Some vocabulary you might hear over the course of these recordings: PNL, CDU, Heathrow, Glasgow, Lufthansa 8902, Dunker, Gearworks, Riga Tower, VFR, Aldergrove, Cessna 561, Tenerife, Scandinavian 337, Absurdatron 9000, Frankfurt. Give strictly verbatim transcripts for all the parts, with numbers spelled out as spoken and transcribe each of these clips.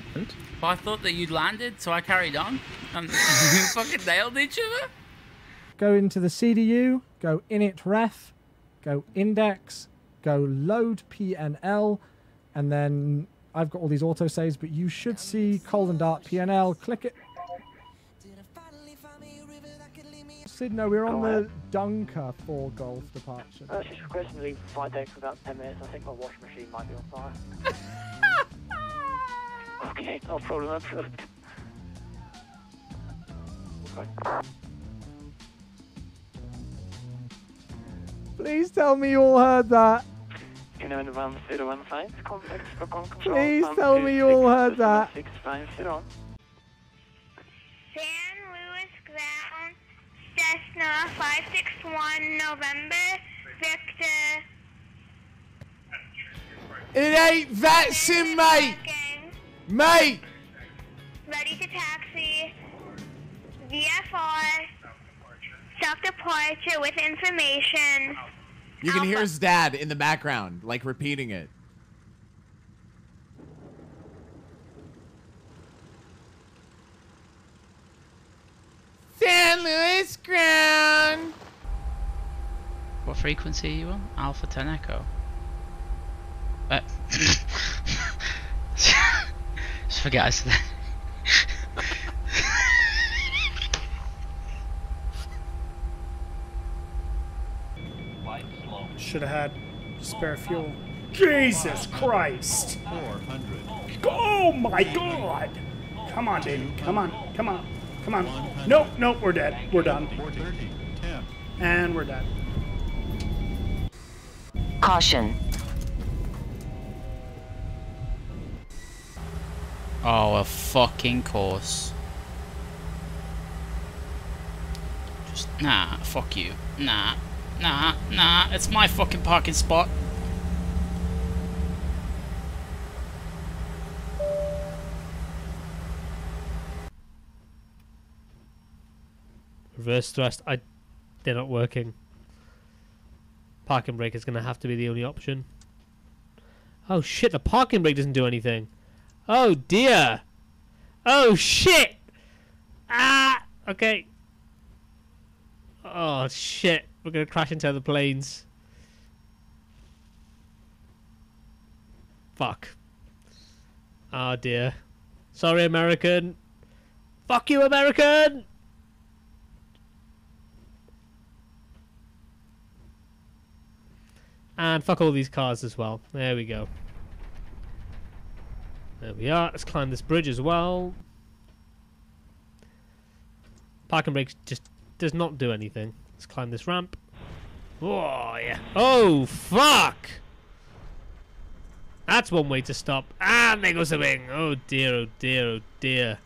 happened. Well, I thought that you'd landed, so I carried on. And we fucking nailed each other. Go into the C D U, go init ref, go index, go load P N L, and then I've got all these autosaves, but you should see colon dart P N L, click it. Sid, no, we're on the Dunker for golf departure. Uh, she's requesting to leave flight deck for about ten minutes. I think my washing machine might be on fire. Okay, no problem. Okay. Please tell me you all heard that. Please tell me you all heard that. San Luis Ground, Cessna five six one, November, Victor. It ain't vaccine, mate. Mate. Ready to taxi. V F R. Self-departure with information. You can Alpha. Hear his dad in the background, like repeating it. San Luis Ground. What frequency are you on? Alpha ten Echo. Uh, just forget I said that. Should have had spare fuel. Jesus Christ! four hundred. Oh my God! Come on, baby. Come on. Come on. Come on. Nope. Nope. We're dead. We're done. And we're dead. Caution. Oh, a fucking course. Just nah. Fuck you. Nah. Nah, nah, it's my fucking parking spot. Reverse thrust, I... they're not working. Parking brake is going to have to be the only option. Oh shit, the parking brake doesn't do anything. Oh dear! Oh shit! Ah! Okay. Oh shit. We're going to crash into other planes. Fuck. Oh dear. Sorry, American. Fuck you, American! And fuck all these cars as well. There we go. There we are. Let's climb this bridge as well. Parking brake just does not do anything. Let's climb this ramp. Oh, yeah. Oh, fuck! That's one way to stop. And there goes the wing. Oh, dear, oh, dear, oh, dear.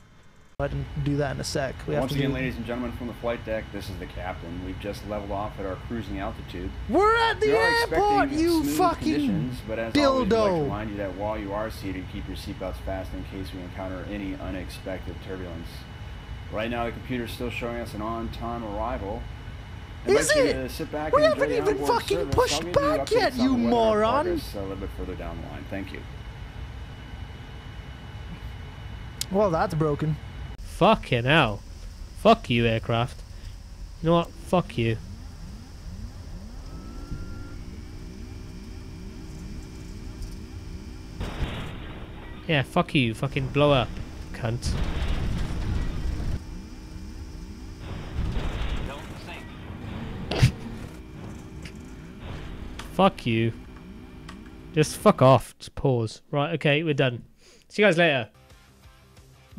I can do that in a sec. We Once have to again, do... ladies and gentlemen, from the flight deck, this is the captain. We've just leveled off at our cruising altitude. We're at the we airport, you fucking but as dildo! Always, I'd like to remind you that while you are seated, keep your seatbelts fast in case we encounter any unexpected turbulence. Right now, the computer's still showing us an on-time arrival. Is it? Sit back we haven't even fucking service. pushed back yet, you moron! Progress, uh, a little bit further down the line. Thank you. Well, that's broken. Fucking hell. Fuck you, aircraft. You know what? Fuck you. Yeah, fuck you. Fucking blow up, cunt. Fuck you. Just fuck off. Just pause. Right, okay, we're done. See you guys later.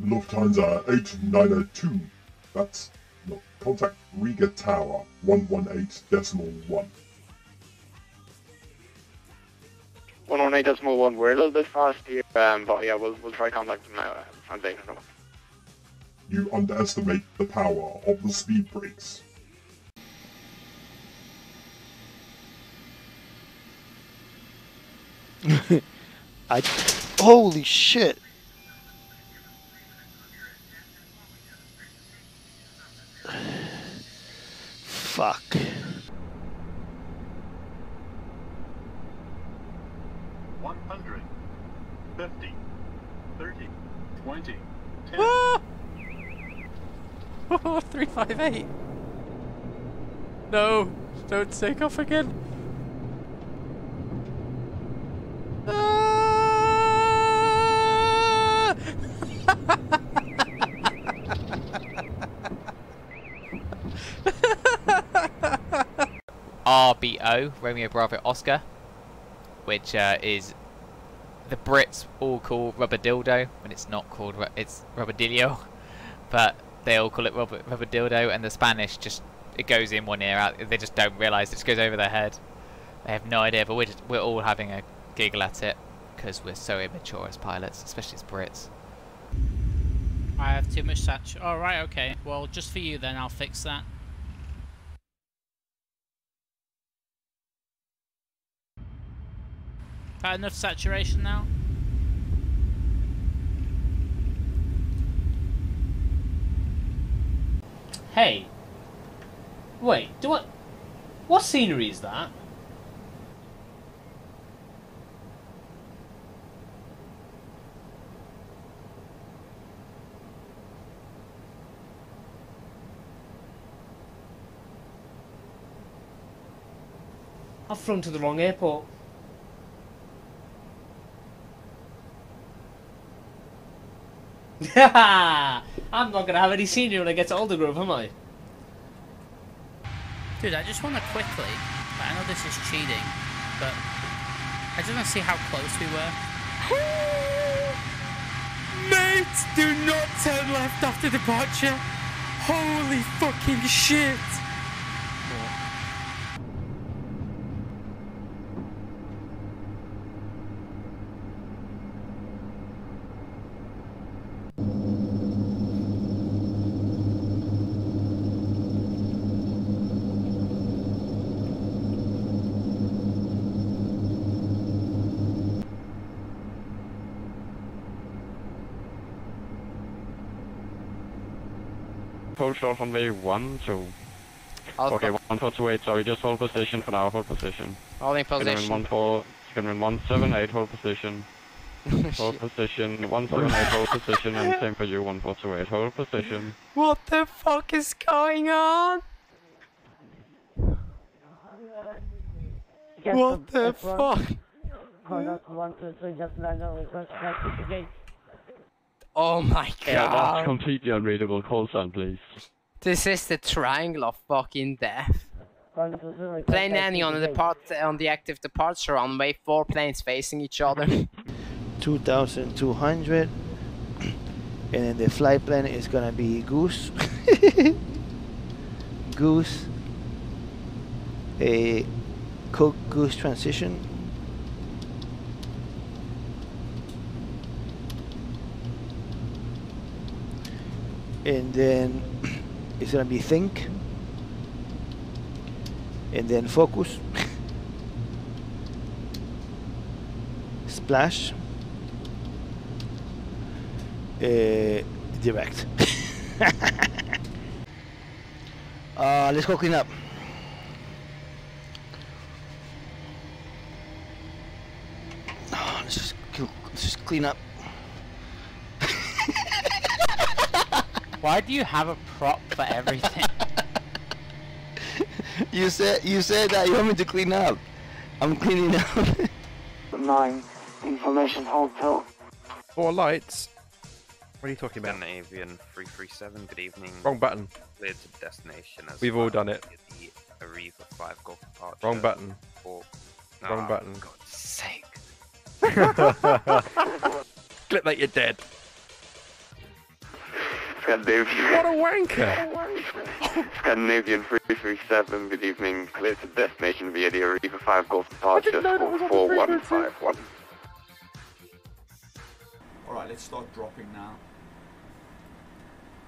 Lufthansa eight nine zero two. That's no, contact Riga Tower one one eight decimal one. one one eight decimal one. We're a little bit fast here, um, but yeah, we'll, we'll try contact them now. Uh, you underestimate the power of the speed brakes. I holy shit. Fuck. one hundred fifty thirty twenty. Ah! Oh, three five eight. No, don't take off again. Ah! R B O, Romeo Bravo Oscar, which uh, is the Brits all call rubber dildo when it's not called ru it's rubberdillo, but they all call it rubber, rubber dildo, and the Spanish just it goes in one ear out. They just don't realise it just goes over their head. They have no idea, but we're just, we're all having a giggle at it because we're so immature as pilots, especially as Brits. I have too much satch. All right, okay. Well, just for you then, I'll fix that. Had enough saturation now? Hey. Wait, do I... What scenery is that? I've flown to the wrong airport. I'm not gonna have any scenery when I get to Aldergrove, am I? Dude, I just wanna quickly, like, I know this is cheating, but I just wanna see how close we were. Mate, do not turn left after departure! Holy fucking shit! Short on way one, so I'll okay, one four two eight. Sorry, just hold position for now. Hold position. Holding position. Can one four. Can one seven eight. Hold position. Hold position. One seven eight. Hold position. And same for you. One four two eight. Hold position. What the fuck is going on? Yes, what the fuck? fuck? Oh my god. Yeah, that's completely unreadable. Call sign, please. This is the triangle of fucking death. Plane landing on the depart on the active departure runway, four planes facing each other. two thousand two hundred. And then the flight plan is gonna be Goose. Goose. A Coke Goose transition. And then it's gonna be think, and then focus, splash, uh, direct. uh, let's go clean up. Oh, let's just let's just clean up. Why do you have a prop for everything? you said you said that you want me to clean up. I'm cleaning up. Nine information hold till. Four lights. What are you talking about? Scandinavian three three seven. Good evening. Wrong button. Cleared to destination. As We've well. all done it. The Riga five golf departure. Wrong button. Four. No, Wrong button. For God's sake. Click that. You're dead. Scandinavian. What a wanker! Scandinavian three three seven, good evening. Clear to destination via the Arriva five Golf departure for four one five one. Alright, let's start dropping now.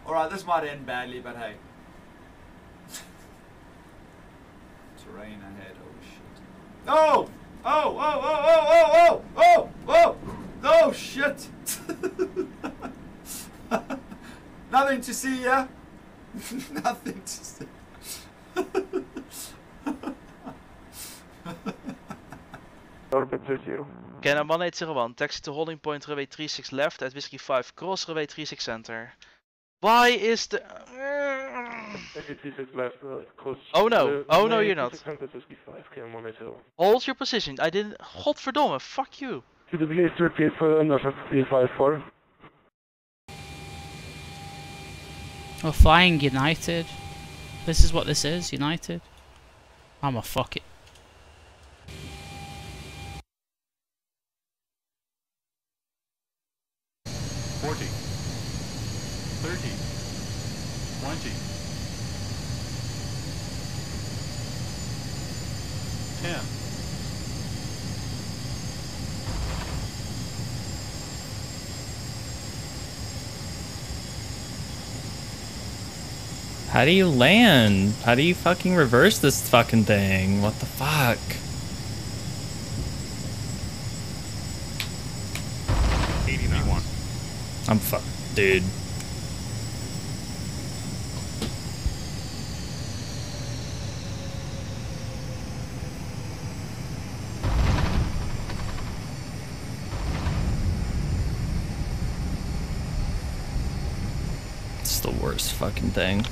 Alright, this might end badly, but hey. Terrain ahead, oh shit. Oh! Oh, oh, oh, oh, oh, oh, oh, oh! Oh, shit! Nothing to see, yeah? Nothing to see. Orbit two zero. K N M one eight zero one, taxi to holding point runway three six left at Whiskey five, cross runway three six center. Why is the... Left, uh, oh no, oh no you're not. Hold your position, I didn't... Godverdomme, fuck you. Could you please repeat for Norfolk three five four? We're flying United. This is what this is, United. I'm a fuck it. How do you land? How do you fucking reverse this fucking thing? What the fuck? eighty-one. I'm fucked, dude. It's the worst fucking thing.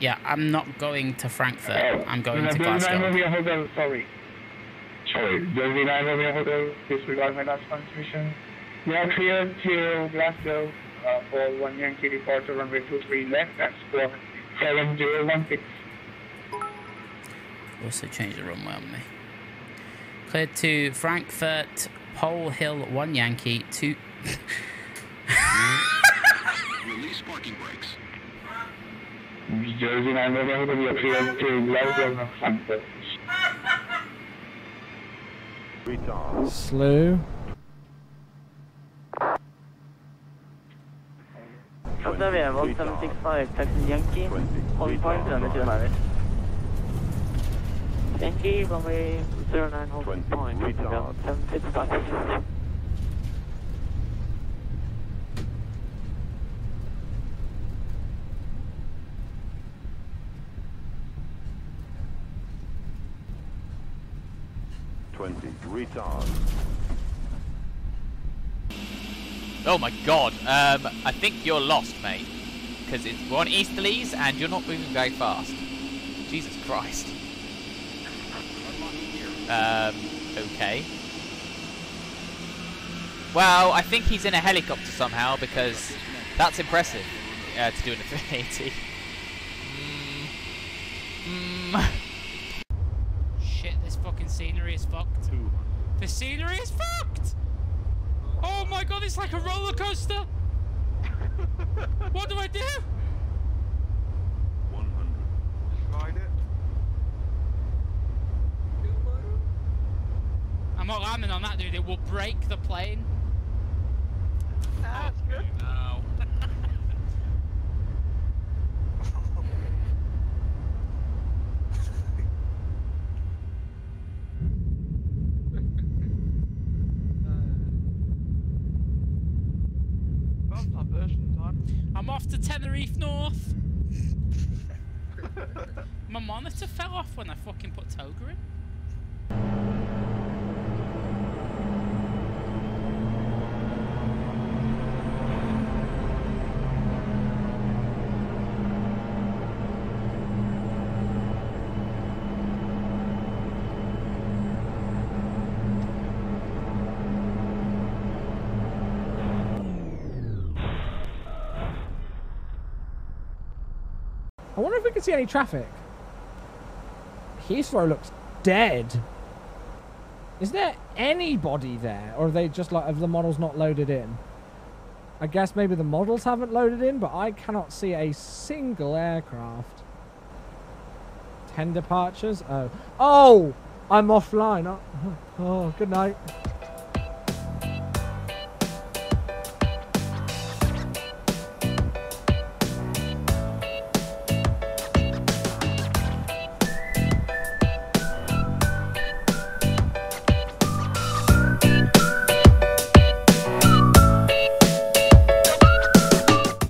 Yeah, I'm not going to Frankfurt. Uh, I'm going no, to Glasgow. Don't remind me of hotel, sorry. Sorry, don't remind me of hotel. Please regard my last transmission. We are clear to Glasgow uh, for one Yankee departure runway two three left. That's for seven zero one six. Also changed the runway on me. Cleared to Frankfurt, Pole Hill one Yankee two. Release parking brakes. Jersey nine eleven to be appeared to Glasgow and Frankfurt. Slow. Octavia, one seven six five, taxi Yankee, all points and the United. Yankee, runway zero nine, holding point, seven six five. Retard. Oh my god, um, I think you're lost, mate. Because it's one easterlies and you're not moving very fast. Jesus Christ. Um, okay. Well, I think he's in a helicopter somehow because that's impressive uh, to do in a three eighty. Mm. Mm. Scenery is fucked. Two. The scenery is fucked! Oh my god, it's like a roller coaster! What do I do? one hundred. Ride it. I'm not landing on that, dude. It will break the plane. That's good. No. I'm off to Tenerife North. My monitor fell off when I fucking put Toga in. I wonder if we can see any traffic. Heathrow looks dead. Is there anybody there? Or are they just like, have the models not loaded in? I guess maybe the models haven't loaded in, but I cannot see a single aircraft. ten departures? Oh. Oh! I'm offline. Oh, oh, good night.